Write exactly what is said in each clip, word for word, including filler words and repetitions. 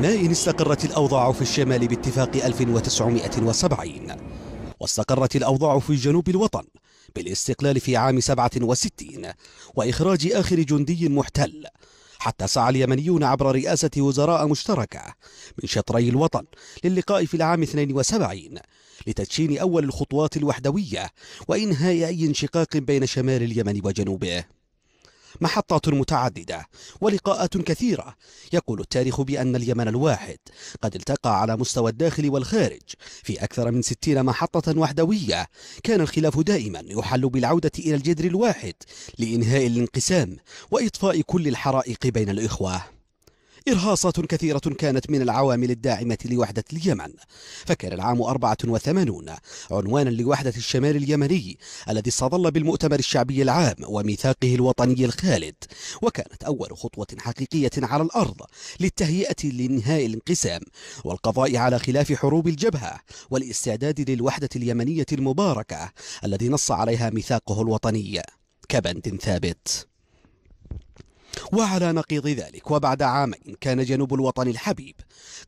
ما إن استقرت الأوضاع في الشمال باتفاق ألف وتسعمائة وسبعين، واستقرت الأوضاع في جنوب الوطن بالاستقلال في عام سبعة وستين وإخراج آخر جندي محتل، حتى سعى اليمنيون عبر رئاسة وزراء مشتركة من شطري الوطن للقاء في العام اثنين وسبعين لتدشين أول الخطوات الوحدوية وإنهاء أي انشقاق بين شمال اليمن وجنوبه. محطات متعددة ولقاءات كثيرة، يقول التاريخ بأن اليمن الواحد قد التقى على مستوى الداخل والخارج في أكثر من ستين محطة وحدوية. كان الخلاف دائما يحل بالعودة إلى الجذر الواحد لإنهاء الانقسام وإطفاء كل الحرائق بين الإخوة. إرهاصات كثيرة كانت من العوامل الداعمة لوحدة اليمن، فكان العام أربعة وثمانين عنوانا لوحدة الشمال اليمني الذي استظل بالمؤتمر الشعبي العام وميثاقه الوطني الخالد، وكانت أول خطوة حقيقية على الأرض للتهيئة لإنهاء الانقسام والقضاء على خلاف حروب الجبهة والاستعداد للوحدة اليمنية المباركة الذي نص عليها ميثاقه الوطني كبند ثابت. وعلى نقيض ذلك وبعد عامين كان جنوب الوطن الحبيب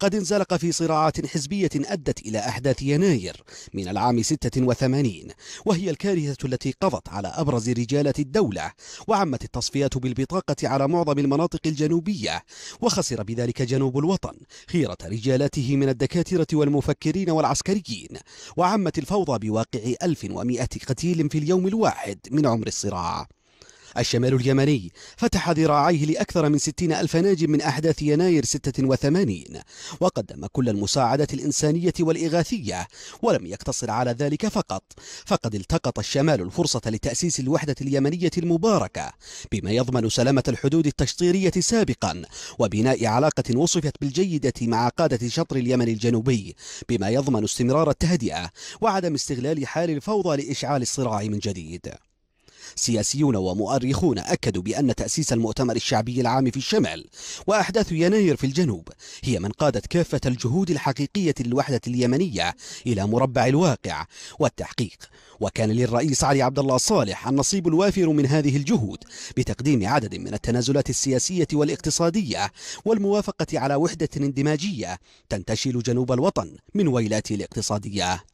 قد انزلق في صراعات حزبية أدت إلى أحداث يناير من العام ستة وثمانين، وهي الكارثة التي قضت على أبرز رجالة الدولة، وعمت التصفيات بالبطاقة على معظم المناطق الجنوبية، وخسر بذلك جنوب الوطن خيرة رجالاته من الدكاترة والمفكرين والعسكريين، وعمت الفوضى بواقع ألف ومائة قتيل في اليوم الواحد من عمر الصراع. الشمال اليمني فتح ذراعيه لأكثر من ستين ألف ناج من أحداث يناير ستة وثمانين، وقدم كل المساعدة الإنسانية والإغاثية، ولم يقتصر على ذلك فقط، فقد التقط الشمال الفرصة لتأسيس الوحدة اليمنية المباركة بما يضمن سلامة الحدود التشطيرية سابقا، وبناء علاقة وصفت بالجيدة مع قادة شطر اليمن الجنوبي بما يضمن استمرار التهدئة وعدم استغلال حال الفوضى لإشعال الصراع من جديد. سياسيون ومؤرخون أكدوا بأن تأسيس المؤتمر الشعبي العام في الشمال وأحداث يناير في الجنوب هي من قادت كافة الجهود الحقيقية للوحدة اليمنية إلى مربع الواقع والتحقيق، وكان للرئيس علي عبد الله صالح النصيب الوافر من هذه الجهود بتقديم عدد من التنازلات السياسية والاقتصادية والموافقة على وحدة اندماجية تنتشل جنوب الوطن من ويلاته الاقتصادية.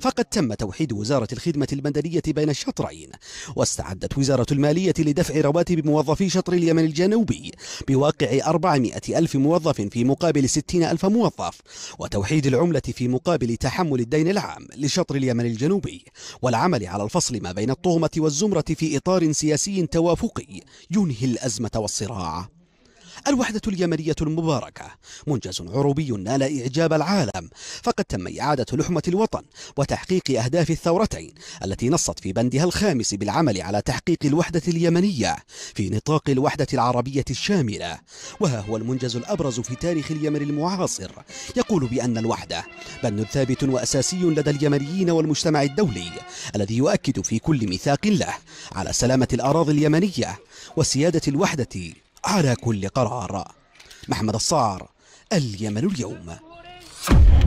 فقد تم توحيد وزارة الخدمة المدنية بين الشطرين، واستعدت وزارة المالية لدفع رواتب موظفي شطر اليمن الجنوبي بواقع أربعمائة ألف موظف في مقابل ستين ألف موظف، وتوحيد العملة في مقابل تحمل الدين العام لشطر اليمن الجنوبي، والعمل على الفصل ما بين الطغمة والزمرة في إطار سياسي توافقي ينهي الأزمة والصراع. الوحدة اليمنية المباركة منجز عروبي نال إعجاب العالم، فقد تم إعادة لحمة الوطن وتحقيق أهداف الثورتين التي نصت في بندها الخامس بالعمل على تحقيق الوحدة اليمنية في نطاق الوحدة العربية الشاملة. وها هو المنجز الأبرز في تاريخ اليمن المعاصر، يقول بأن الوحدة بند ثابت وأساسي لدى اليمنيين والمجتمع الدولي الذي يؤكد في كل ميثاق له على سلامة الأراضي اليمنية وسيادة الوحدة على كل قرار. محمد الصقر، اليمن اليوم.